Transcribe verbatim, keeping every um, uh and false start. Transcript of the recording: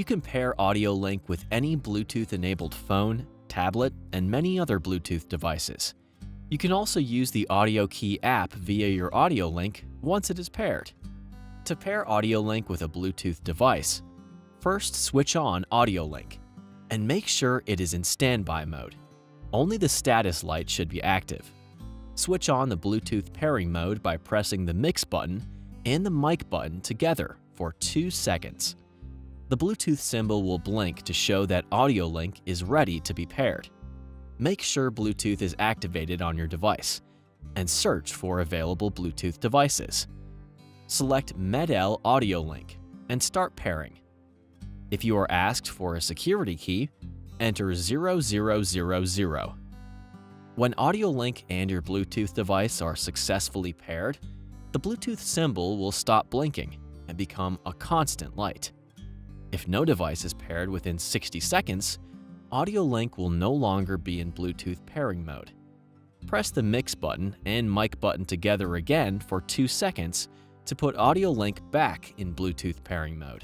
You can pair AudioLink with any Bluetooth-enabled phone, tablet, and many other Bluetooth devices. You can also use the AudioKey app via your AudioLink once it is paired. To pair AudioLink with a Bluetooth device, first switch on AudioLink and make sure it is in standby mode. Only the status light should be active. Switch on the Bluetooth pairing mode by pressing the mix button and the mic button together for two seconds. The Bluetooth symbol will blink to show that AudioLink is ready to be paired. Make sure Bluetooth is activated on your device and search for available Bluetooth devices. Select M E D E L AudioLink and start pairing. If you are asked for a security key, enter zero zero zero zero. When AudioLink and your Bluetooth device are successfully paired, the Bluetooth symbol will stop blinking and become a constant light. If no device is paired within sixty seconds, AudioLink will no longer be in Bluetooth pairing mode. Press the mix button and mic button together again for two seconds to put AudioLink back in Bluetooth pairing mode.